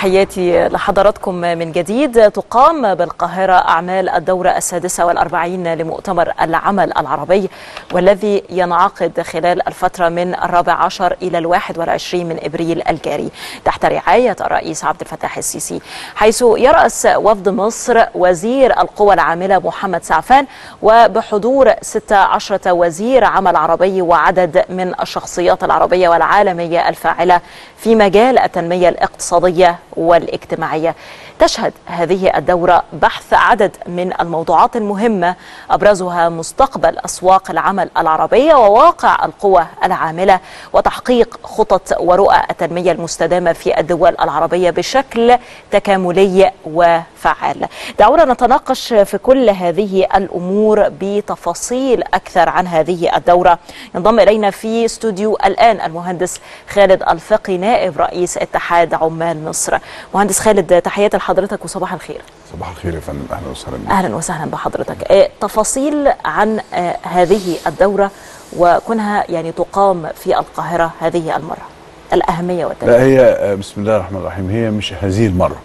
تحياتي لحضراتكم من جديد. تقام بالقاهرة أعمال الدورة السادسة والأربعين لمؤتمر العمل العربي، والذي ينعقد خلال الفترة من 14 إلى 21 من إبريل الجاري تحت رعاية الرئيس عبد الفتاح السيسي، حيث يرأس وفد مصر وزير القوى العاملة محمد سعفان، وبحضور 16 وزير عمل عربي وعدد من الشخصيات العربية والعالمية الفاعلة في مجال التنمية الاقتصادية والاجتماعية. تشهد هذه الدورة بحث عدد من الموضوعات المهمة، أبرزها مستقبل أسواق العمل العربية وواقع القوى العاملة وتحقيق خطط ورؤى التنمية المستدامة في الدول العربية بشكل تكاملي وفعال. دعونا نتناقش في كل هذه الأمور بتفاصيل أكثر عن هذه الدورة. ينضم إلينا في استوديو الآن المهندس خالد الفقي، نائب رئيس اتحاد عمال مصر. مهندس خالد، تحياتي لحضرتك وصباح الخير. صباح الخير يا فندم، اهلا وسهلا بك. اهلا وسهلا بحضرتك. تفاصيل عن هذه الدورة وكونها يعني تقام في القاهرة هذه المرة، الأهمية والتأكيد. لا هي بسم الله الرحمن الرحيم، هي مش هذه المرة،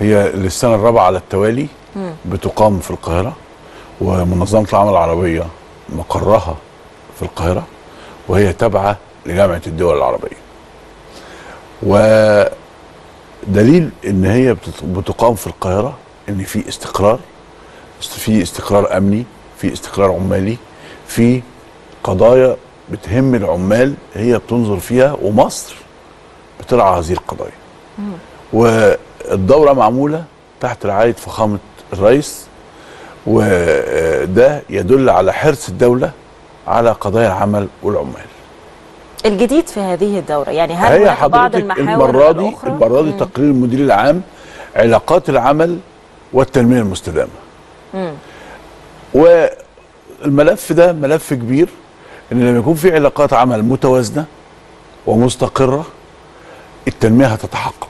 هي للسنة الرابعة على التوالي بتقام في القاهرة، ومنظمة العمل العربية مقرها في القاهرة، وهي تابعة لجامعة الدول العربية. ودليل ان هي بتقام في القاهرة ان في استقرار، في استقرار امني، في استقرار عمالي، في قضايا بتهم العمال هي بتنظر فيها، ومصر بترعى هذه القضايا. والدورة معمولة تحت رعاية فخامة الرئيس، وده يدل على حرص الدولة على قضايا العمل والعمال. الجديد في هذه الدورة يعني هل هناك بعض المحاور الأخرى؟ المرة دي تقرير المدير العام علاقات العمل والتنمية المستدامة. والملف ده ملف كبير، إن لما يكون في علاقات عمل متوازنة ومستقرة التنمية هتتحقق،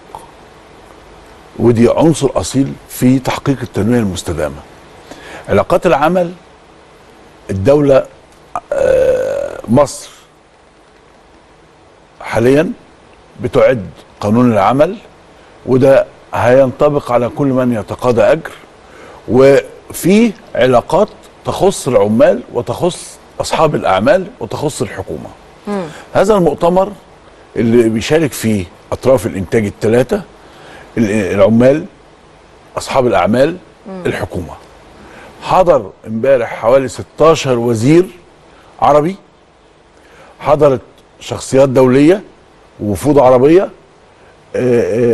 ودي عنصر أصيل في تحقيق التنمية المستدامة. علاقات العمل الدولة مصر حاليا بتعد قانون العمل، وده هينطبق على كل من يتقاضى أجر، وفيه علاقات تخص العمال وتخص أصحاب الأعمال وتخص الحكومة. هذا المؤتمر اللي بيشارك فيه أطراف الإنتاج الثلاثة، العمال، أصحاب الأعمال، الحكومة. حضر امبارح حوالي 16 وزير عربي، حضرت شخصيات دولية ووفود عربية،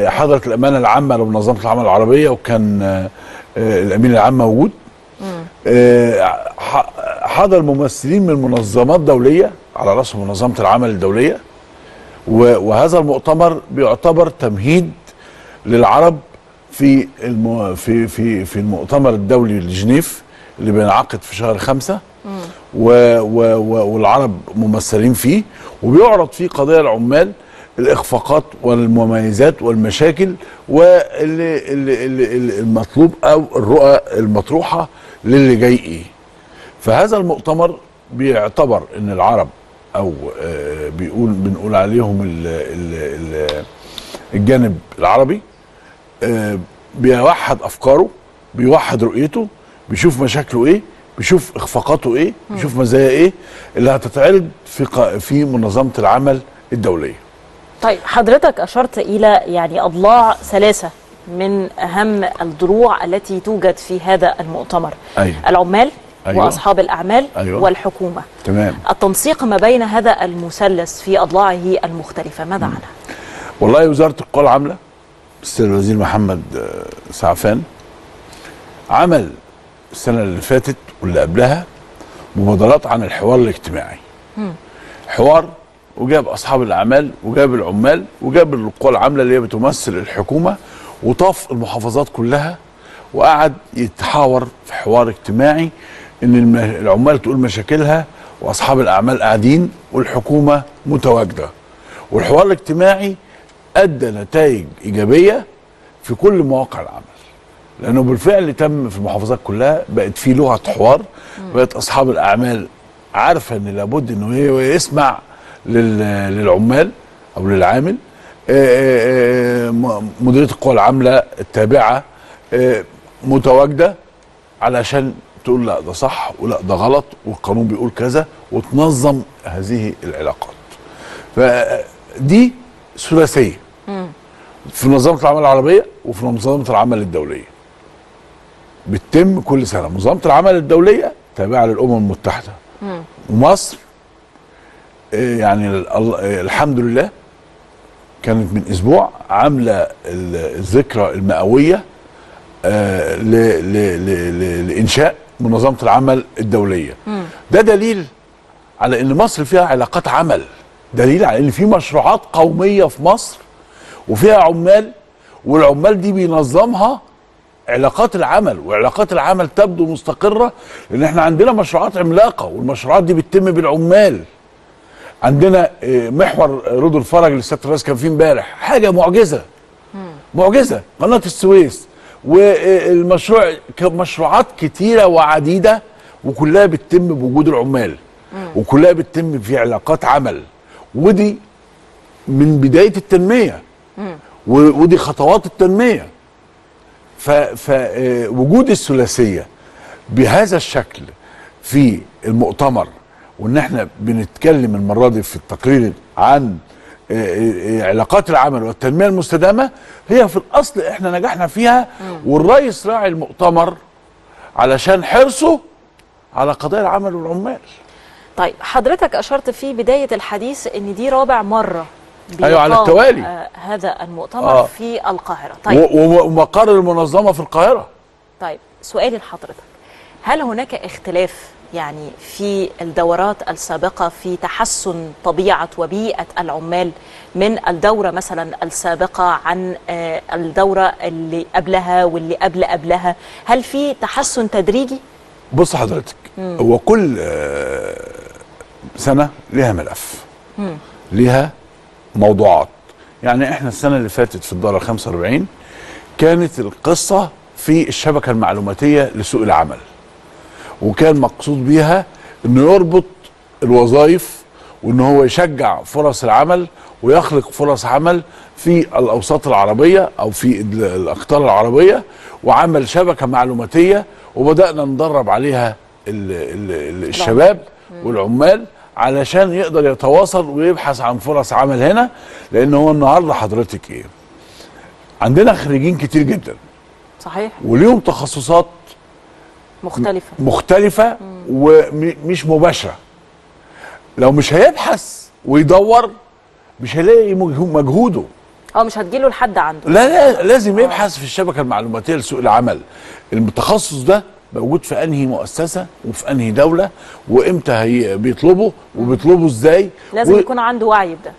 حضرت الأمانة العامة لمنظمة العمل العربية، وكان الأمين العام موجود، حضر ممثلين من منظمات دولية على رأسهم منظمة العمل الدولية. وهذا المؤتمر بيعتبر تمهيد للعرب في المؤتمر الدولي لجنيف اللي بينعقد في شهر 5، والعرب ممثلين فيه، وبيعرض فيه قضايا العمال، الإخفاقات والمميزات والمشاكل، والمطلوب أو الرؤى المطروحة للي جاي إيه. فهذا المؤتمر بيعتبر إن العرب أو بنقول عليهم الجانب العربي بيوحد أفكاره، بيوحد رؤيته، بيشوف مشاكله إيه، بيشوف اخفاقاته ايه، بيشوف مزايا ايه اللي هتتعرض في منظمه العمل الدوليه. طيب حضرتك اشرت الى يعني اضلاع ثلاثه من اهم الضلوع التي توجد في هذا المؤتمر. أيوة. العمال، أيوة. واصحاب الاعمال، أيوة. والحكومه. تمام. التنسيق ما بين هذا المثلث في اضلاعه المختلفه ماذا عنها؟ والله وزاره القوى العامله السيد الوزير محمد سعفان عمل السنة اللي فاتت واللي قبلها مبادرات عن الحوار الاجتماعي. حوار، وجاب أصحاب الأعمال، وجاب العمال، وجاب القوى العاملة اللي هي بتمثل الحكومة، وطاف المحافظات كلها وقعد يتحاور في حوار اجتماعي، إن العمال تقول مشاكلها، وأصحاب الأعمال قاعدين، والحكومة متواجدة. والحوار الاجتماعي أدى نتائج إيجابية في كل مواقع العمل، لأنه بالفعل تم في المحافظات كلها، بقت في لغة حوار، بقت أصحاب الأعمال عارفة إن لابد إنه يسمع للعمال أو للعامل، مديرية القوى العاملة التابعة متواجدة علشان تقول لا ده صح ولا ده غلط والقانون بيقول كذا وتنظم هذه العلاقات. فدي ثلاثية في منظمة العمل العربية وفي منظمة العمل الدولية بتتم كل سنة. منظمة العمل الدولية تابعة للأمم المتحدة ومصر يعني الحمد لله كانت من أسبوع عاملة الذكرى المئوية لإنشاء منظمة العمل الدولية. ده دليل على إن مصر فيها علاقات عمل، دليل على إن في مشروعات قومية في مصر وفيها عمال، والعمال دي بينظمها علاقات العمل، وعلاقات العمل تبدو مستقرة لأن احنا عندنا مشروعات عملاقة والمشروعات دي بتتم بالعمال. عندنا محور رود الفرج اللي سيادة الرئيس كان فيه امبارح حاجة معجزة، معجزة قناة السويس، والمشروع مشروعات كتيرة وعديدة وكلها بتتم بوجود العمال وكلها بتتم في علاقات عمل، ودي من بداية التنمية ودي خطوات التنمية. فوجود الثلاثية بهذا الشكل في المؤتمر، وان احنا بنتكلم المرة دي في التقرير عن علاقات العمل والتنمية المستدامة، هي في الاصل احنا نجحنا فيها، والرئيس راعي المؤتمر علشان حرصه على قضايا العمل والعمال. طيب حضرتك اشرت في بداية الحديث ان دي رابع مرة ايوه على التوالي هذا المؤتمر في القاهرة. طيب ومقر المنظمة في القاهرة. طيب سؤالي لحضرتك، هل هناك اختلاف يعني في الدورات السابقة في تحسن طبيعة وبيئة العمال من الدورة مثلا السابقة عن الدورة اللي قبلها واللي قبل قبلها؟ هل في تحسن تدريجي؟ بص حضرتك، هو كل سنة لها ملف، لها موضوعات. يعني احنا السنة اللي فاتت في الدورة 45 كانت القصة في الشبكة المعلوماتية لسوق العمل، وكان مقصود بيها انه يربط الوظائف وان هو يشجع فرص العمل ويخلق فرص عمل في الاوساط العربيه او في الاقطار العربيه، وعمل شبكه معلوماتيه وبدانا ندرب عليها الشباب والعمال علشان يقدر يتواصل ويبحث عن فرص عمل هنا. لان هو النهارده حضرتك ايه، عندنا خريجين كتير جدا صحيح، وليهم تخصصات مختلفة ومش مباشرة. لو مش هيبحث ويدور مش هيلاقي مجهوده، أو مش هتجيله لحد عنده. لا لا لازم يبحث في الشبكة المعلوماتية لسوق العمل، التخصص ده موجود في أنهي مؤسسة وفي أنهي دولة وإمتى بيطلبه وبيطلبه إزاي، لازم يكون عنده وعي بده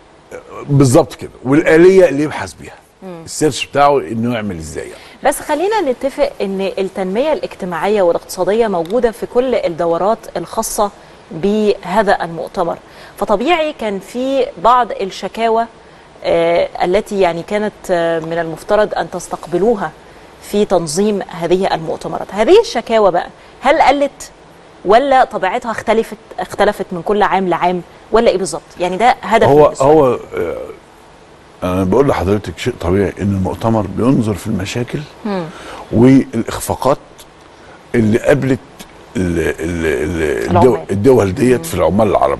بالظبط كده، والآلية اللي يبحث بيها السيرش بتاعه انه يعمل ازاي يعني. بس خلينا نتفق ان التنميه الاجتماعيه والاقتصاديه موجوده في كل الدورات الخاصه بهذا المؤتمر، فطبيعي كان في بعض الشكاوى التي يعني كانت من المفترض ان تستقبلوها في تنظيم هذه المؤتمرات. هذه الشكاوى بقى هل قلت ولا طبيعتها اختلفت من كل عام لعام ولا ايه بالظبط؟ يعني ده هدف هو أنا بقول لحضرتك شيء طبيعي إن المؤتمر بينظر في المشاكل والإخفاقات اللي قابلت الدول ديت في العمال العرب،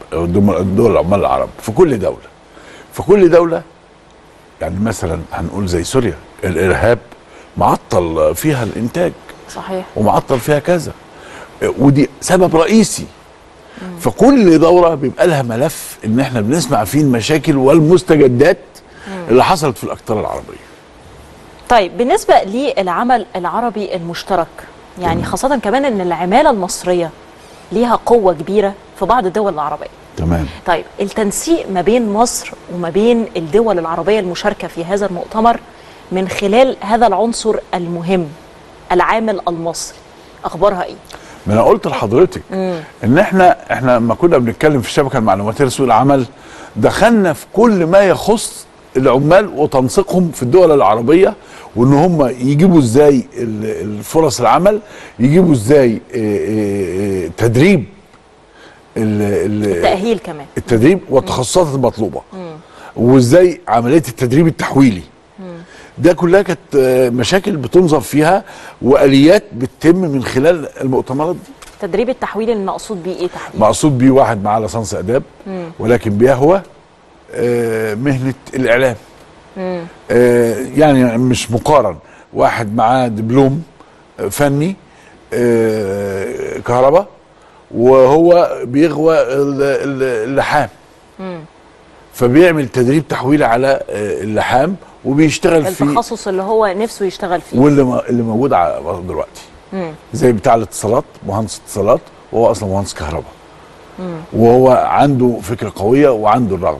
دول العمال العرب في كل دولة، يعني مثلا هنقول زي سوريا الإرهاب معطل فيها الإنتاج صحيح، ومعطل فيها كذا، ودي سبب رئيسي. فكل دورة بيبقى لها ملف إن إحنا بنسمع فيه المشاكل والمستجدات اللي حصلت في الأقطار العربية. طيب بالنسبة للعمل العربي المشترك، يعني خاصة كمان أن العمالة المصرية ليها قوة كبيرة في بعض الدول العربية. تمام. طيب التنسيق ما بين مصر وما بين الدول العربية المشاركة في هذا المؤتمر من خلال هذا العنصر المهم العامل المصري أخبارها إيه؟ ما أنا قلت لحضرتك إن إحنا لما كنا بنتكلم في الشبكة المعلوماتية لسوق العمل دخلنا في كل ما يخص العمال وتنسيقهم في الدول العربية، وان هم يجيبوا ازاي الفرص العمل، يجيبوا ازاي تدريب التأهيل كمان، التدريب والتخصصات المطلوبة وازاي عمليه التدريب التحويلي. ده كلها كانت مشاكل بتنظر فيها واليات بتتم من خلال المؤتمرات دي. التدريب التحويلي المقصود بيه ايه تحويل؟ مقصود بيه واحد معاه ليسانس اداب ولكن بيهوى مهنه الاعلام. يعني مش مقارن، واحد معاه دبلوم فني كهرباء وهو بيغوى اللحام، فبيعمل تدريب تحويل على اللحام وبيشتغل فيه التخصص اللي هو نفسه يشتغل فيه، واللي موجود دلوقتي زي بتاع الاتصالات، مهندس اتصالات وهو اصلا مهندس كهرباء وهو عنده فكره قويه وعنده الرغبه.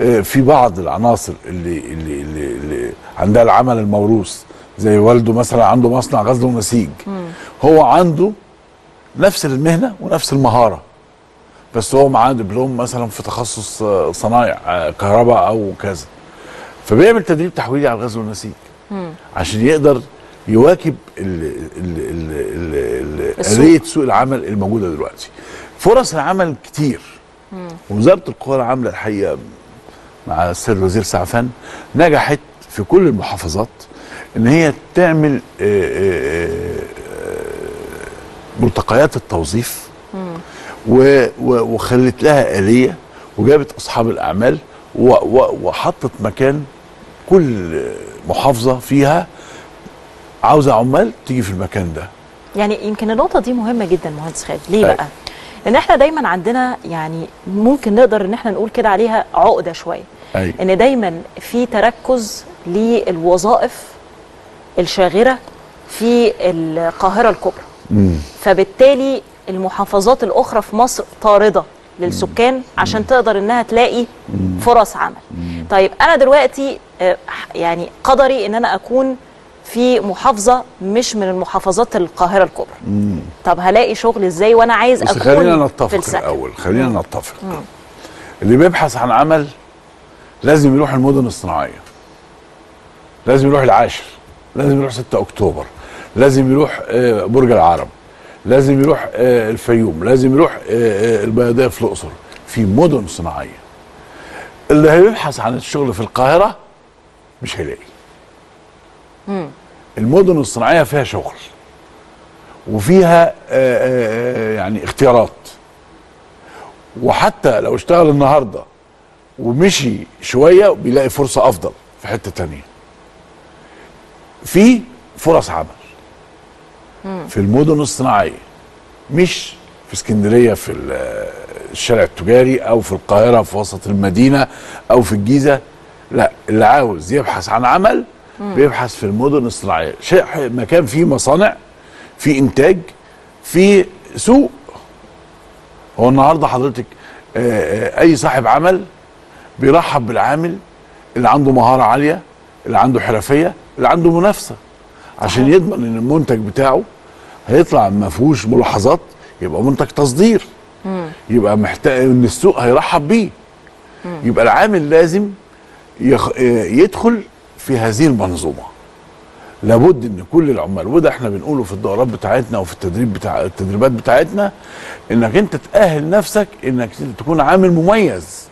في بعض العناصر اللي عندها العمل الموروث، زي والده مثلا عنده مصنع غزل ونسيج، هو عنده نفس المهنه ونفس المهاره، بس هو معاه دبلوم مثلا في تخصص صنايع كهرباء او كذا، فبيعمل تدريب تحويلي على الغزل والنسيج عشان يقدر يواكب آلية سوق العمل الموجوده دلوقتي. فرص العمل كتير، ووزاره القوى العامله الحقيقه مع السيد الوزير سعفان نجحت في كل المحافظات ان هي تعمل ملتقيات التوظيف وخلت لها آلية وجابت أصحاب الأعمال وحطت مكان كل محافظة فيها عاوزة عمال تيجي في المكان ده. يعني يمكن النقطة دي مهمة جدا مهندس خالد، ليه بقى؟ لأن احنا دايما عندنا يعني ممكن نقدر ان احنا نقول كده عليها عقدة شوية، ان دايما في تركز للوظائف الشاغرة في القاهرة الكبرى، فبالتالي المحافظات الأخرى في مصر طاردة للسكان عشان تقدر إنها تلاقي فرص عمل. طيب أنا دلوقتي يعني قدري إن أنا أكون في محافظة مش من المحافظات القاهرة الكبرى، طب هلاقي شغل إزاي وأنا عايز أكون في السكن؟ خلينا نتفق. اللي بيبحث عن عمل لازم يروح المدن الصناعية، لازم يروح العاشر، لازم يروح 6 أكتوبر، لازم يروح برج العرب، لازم يروح الفيوم، لازم يروح البيضاء في الأقصر، في مدن صناعية. اللي هيبحث عن الشغل في القاهرة مش هيلاقي. المدن الصناعية فيها شغل وفيها يعني اختيارات، وحتى لو اشتغل النهاردة ومشي شوية بيلاقي فرصة أفضل في حتة تانية. في فرص عمل في المدن الصناعيه، مش في اسكندريه في الشارع التجاري، او في القاهره في وسط المدينه، او في الجيزه. لا، اللي عاوز يبحث عن عمل بيبحث في المدن الصناعيه، مكان فيه مصانع، فيه انتاج، فيه سوق. هو النهارده حضرتك اي صاحب عمل بيرحب بالعامل اللي عنده مهاره عاليه، اللي عنده حرفيه، اللي عنده منافسه، عشان يضمن ان المنتج بتاعه هيطلع ما فيهوش ملاحظات، يبقى منتج تصدير، يبقى محتاج ان السوق هيرحب بيه. يبقى العامل لازم يدخل في هذه المنظومه. لابد ان كل العمال، وده احنا بنقوله في الدورات بتاعتنا وفي التدريبات بتاعتنا، انك انت تأهل نفسك انك تكون عامل مميز.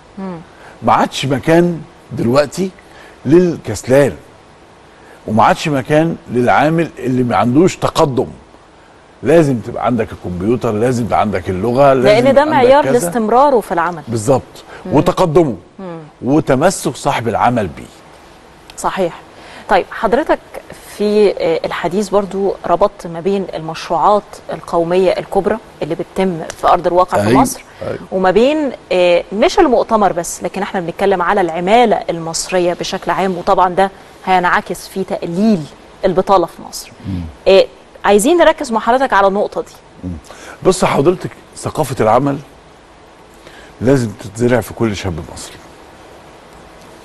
ما عادش مكان دلوقتي للكسلان، وما عادش مكان للعامل اللي ما عندوش تقدم. لازم تبقى عندك الكمبيوتر، لازم تبقى عندك اللغه، لازم، لان ده معيار لاستمراره في العمل بالظبط، وتقدمه وتمسك صاحب العمل بيه. صحيح. طيب حضرتك في الحديث برضو ربطت ما بين المشروعات القوميه الكبرى اللي بتتم في ارض الواقع في مصر، وما بين مش المؤتمر بس، لكن احنا بنتكلم على العماله المصريه بشكل عام، وطبعا ده هينعكس في تقليل البطاله في مصر. عايزين نركز مع حضرتك على النقطه دي. بص حضرتك، ثقافه العمل لازم تتزرع في كل شاب مصري،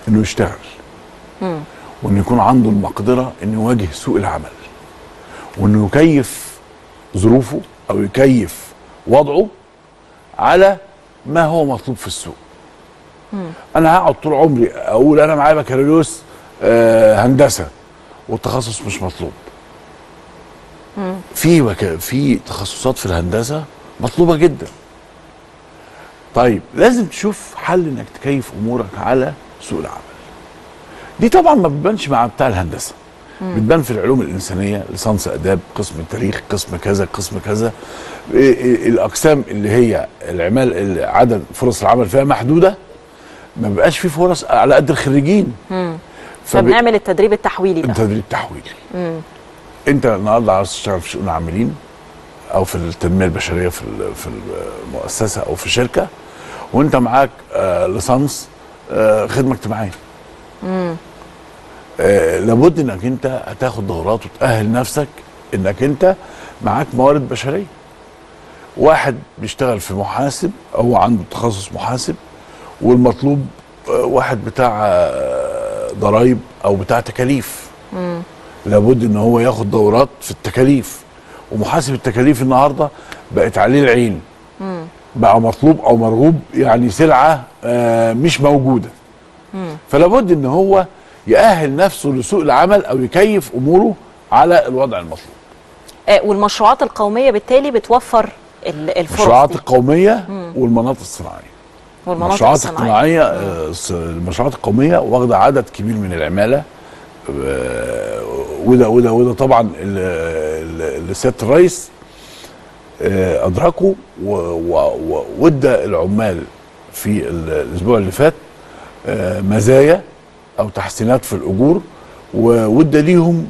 انه يشتغل وانه يكون عنده المقدره انه يواجه سوق العمل، وانه يكيف ظروفه او يكيف وضعه على ما هو مطلوب في السوق. انا هقعد طول عمري اقول انا معايا بكالوريوس هندسه والتخصص مش مطلوب. في تخصصات في الهندسه مطلوبه جدا. طيب لازم تشوف حل انك تكيف امورك على سوق العمل. دي طبعا ما بتبانش مع بتاع الهندسه، بتبان في العلوم الانسانيه، ليسانس اداب، قسم تاريخ، قسم كذا، قسم كذا. الاقسام اللي هي العمال عدد فرص العمل فيها محدوده، ما بيبقاش في فرص على قد الخريجين. فبنعمل التدريب التحويلي بقى. التدريب التحويلي. انت النهارده عاوز تشتغل في شؤون عاملين او في التنميه البشريه في المؤسسه او في شركه، وانت معاك ليسانس خدمه اجتماعيه. لابد انك انت هتاخد دورات وتأهل نفسك انك انت معاك موارد بشريه. واحد بيشتغل في محاسب او عنده تخصص محاسب، والمطلوب واحد بتاع ضرايب او بتاع تكاليف. لابد ان هو ياخد دورات في التكاليف، ومحاسب التكاليف النهارده بقت عليه العين. بقى مطلوب او مرغوب، يعني سلعه مش موجوده. فلابد ان هو يأهل نفسه لسوق العمل او يكيف اموره على الوضع المطلوب. والمشروعات القوميه بالتالي بتوفر الفرص. المشروعات القوميه والمناطق الصناعيه. المشروعات الصناعيه المشروعات القوميه واخده عدد كبير من العماله، وده طبعا اللي سياده الرئيس ادركه وادى العمال في الاسبوع اللي فات مزايا او تحسينات في الاجور، وادى ليهم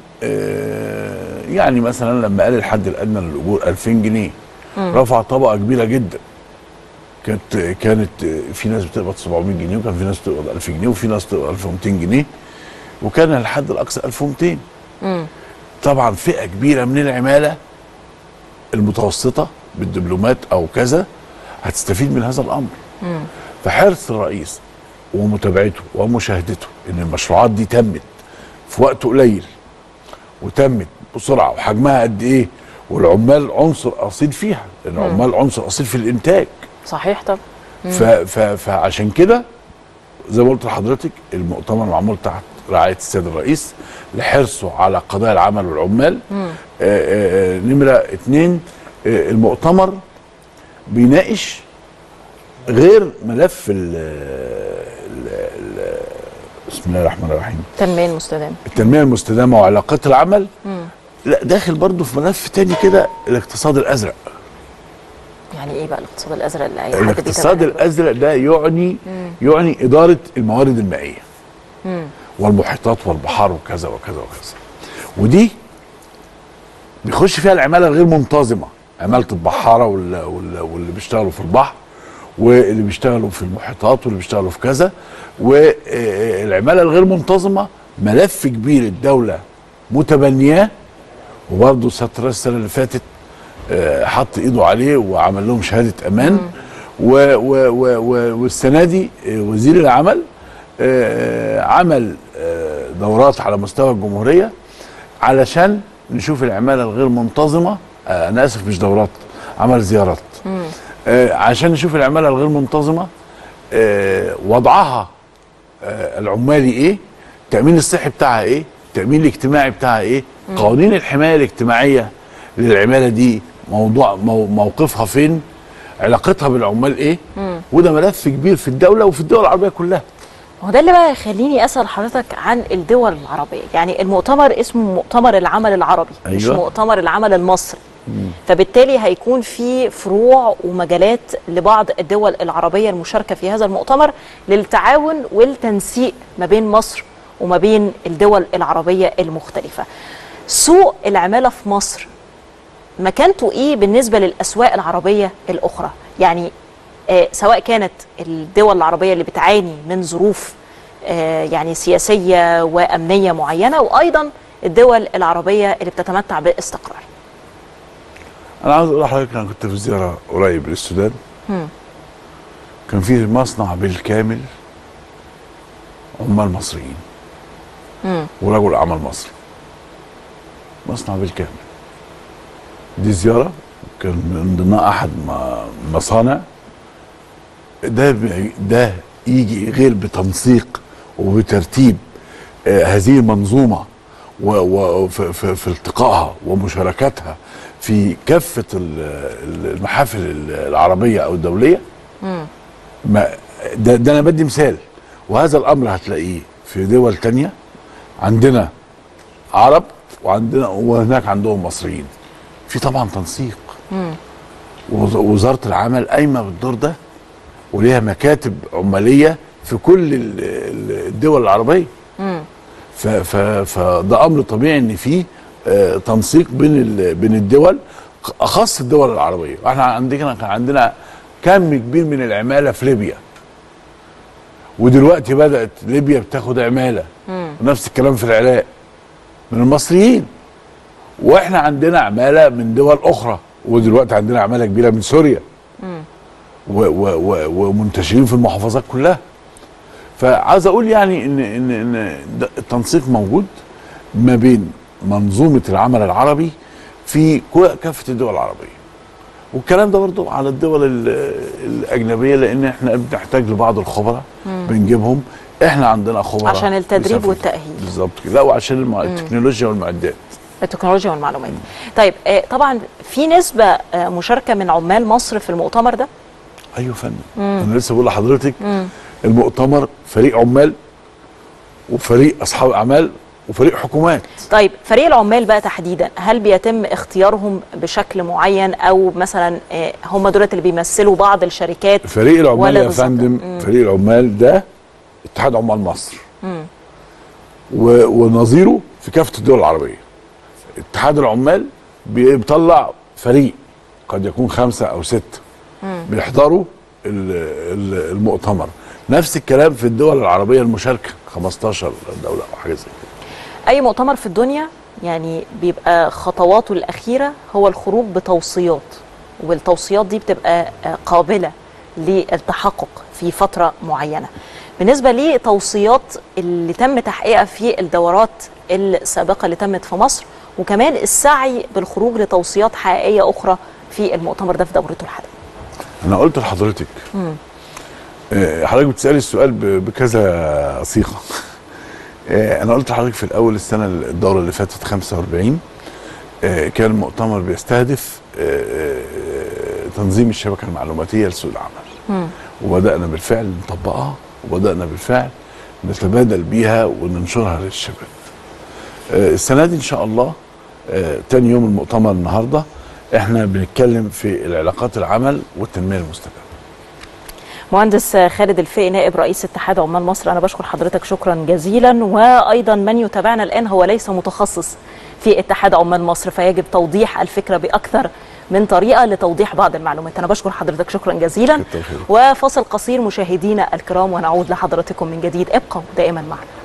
يعني مثلا لما قال الحد الادنى للاجور 2000 جنيه، رفع طبقه كبيره جدا. كانت في ناس بتقبض 700 جنيه، وكان في ناس بتقبض 1000 جنيه، وفي ناس بتقبض 1200 جنيه، وكان الحد الاقصى 1200. طبعا فئه كبيره من العماله المتوسطه بالدبلومات او كذا هتستفيد من هذا الامر. فحرص الرئيس ومتابعته ومشاهدته ان المشروعات دي تمت في وقت قليل وتمت بسرعه وحجمها قد ايه، والعمال عنصر اصيل فيها، لان العمال عنصر اصيل في الانتاج. صحيح طبعا. فعشان كده زي ما قلت لحضرتك المؤتمر معمول تحت رعايه السيد الرئيس لحرصه على قضايا العمل والعمال. نمره 2، المؤتمر بيناقش غير ملف بسم الله الرحمن الرحيم التنميه المستدامه. التنميه المستدامه وعلاقات العمل، لا داخل برضه في ملف تاني كده، الاقتصاد الازرق. يعني ايه بقى الاقتصاد الازرق اللي اي حد بيتابعه؟ الاقتصاد الازرق ده يعني اداره الموارد المائيه والمحيطات والبحار وكذا وكذا وكذا، ودي بيخش فيها العماله الغير منتظمه، عماله البحاره واللي بيشتغلوا في البحر، واللي بيشتغلوا في المحيطات، واللي بيشتغلوا في كذا. والعماله الغير منتظمه ملف كبير الدوله متبنياه، وبرضه سياده الرئيس السنه اللي فاتت حط ايده عليه وعمل لهم شهاده امان. والسنه دي وزير العمل عمل دورات على مستوى الجمهوريه علشان نشوف العماله الغير منتظمه، انا اسف مش دورات، عمل زيارات عشان نشوف العماله الغير منتظمه وضعها العمالي ايه، التامين الصحي بتاعها ايه، التامين الاجتماعي بتاعها ايه، قوانين الحمايه الاجتماعيه للعماله دي موقفها فين، علاقتها بالعمال ايه. وده ملف كبير في الدوله وفي الدول العربيه كلها. وده اللي بقى يخليني اسال حضرتك عن الدول العربيه. يعني المؤتمر اسمه مؤتمر العمل العربي، أيوة. مش مؤتمر العمل المصري. فبالتالي هيكون في فروع ومجالات لبعض الدول العربيه المشاركه في هذا المؤتمر للتعاون والتنسيق ما بين مصر وما بين الدول العربيه المختلفه. سوق العماله في مصر مكانته ايه بالنسبه للاسواق العربيه الاخرى؟ يعني سواء كانت الدول العربيه اللي بتعاني من ظروف يعني سياسيه وامنيه معينه، وايضا الدول العربيه اللي بتتمتع باستقرار. انا عاوز اقول لحضرتك انا كنت في زياره قريب للسودان. كان في مصنع بالكامل عمال مصريين ورجل اعمال مصري، مصنع بالكامل. دي زياره كان من ضمنها احد المصانع. ده يجي غير بتنسيق وبترتيب هذه المنظومه في التقائها ومشاركتها في كافه المحافل العربيه او الدوليه. ده انا بدي مثال، وهذا الامر هتلاقيه في دول تانية، عندنا عرب وعندنا وهناك عندهم مصريين. في طبعا تنسيق، ووزارة العمل قايمة بالدور ده وليها مكاتب عمالية في كل الدول العربية. فده امر طبيعي ان فيه تنسيق بين الدول، اخص الدول العربية. احنا عندنا كم كبير من العمالة في ليبيا، ودلوقتي بدأت ليبيا بتاخد عمالة، ونفس الكلام في العراق من المصريين، واحنا عندنا عمالة من دول اخرى، ودلوقتي عندنا عمالة كبيرة من سوريا ومنتشرين في المحافظات كلها. فعايز اقول يعني ان التنسيق موجود ما بين منظومة العمل العربي في كافة الدول العربية، والكلام ده برضه على الدول الاجنبيه، لان احنا بنحتاج لبعض الخبراء بنجيبهم. احنا عندنا خبراء عشان التدريب والتاهيل بالظبط كده، لا وعشان التكنولوجيا والمعدات، التكنولوجيا والمعلومات. طيب طبعا في نسبه مشاركه من عمال مصر في المؤتمر ده. ايوه يا فندم، انا لسه بقول لحضرتك المؤتمر فريق عمال وفريق اصحاب اعمال وفريق حكومات. طيب فريق العمال بقى تحديدا، هل بيتم اختيارهم بشكل معين، او مثلا هم دولت اللي بيمثلوا بعض الشركات؟ فريق العمال يا فندم، فريق العمال ده اتحاد عمال مصر ونظيره في كافة الدول العربية. اتحاد العمال بيطلع فريق قد يكون 5 أو 6 بيحضروا المؤتمر. نفس الكلام في الدول العربية المشاركة 15 دولة أو حاجة زي كده. أي مؤتمر في الدنيا يعني بيبقى خطواته الأخيرة هو الخروج بتوصيات، والتوصيات دي بتبقى قابلة للتحقق في فترة معينة. بالنسبة لتوصيات اللي تم تحقيقها في الدورات السابقة اللي تمت في مصر، وكمان السعي بالخروج لتوصيات حقيقية أخرى في المؤتمر ده في دورته الحالية. أنا قلت لحضرتك، حضرتك بتسألي السؤال بكذا صيغة. أنا قلت لحضرتك في الأول، السنة الدورة اللي فاتت 45 كان المؤتمر بيستهدف تنظيم الشبكة المعلوماتية لسوق العمل، وبدأنا بالفعل نطبقها، وبدأنا بالفعل نتبادل بيها وننشرها للشباب. السنة دي إن شاء الله تاني يوم المؤتمر النهاردة إحنا بنتكلم في العلاقات العمل والتنمية المستدامة. مهندس خالد الفقي نائب رئيس اتحاد عمال مصر، أنا بشكر حضرتك شكرا جزيلا. وأيضا من يتابعنا الآن هو ليس متخصص في اتحاد عمال مصر، فيجب توضيح الفكرة بأكثر من طريقة لتوضيح بعض المعلومات. أنا بشكر حضرتك شكرا جزيلا. وفاصل قصير مشاهدينا الكرام، ونعود لحضرتكم من جديد، ابقوا دائما معنا.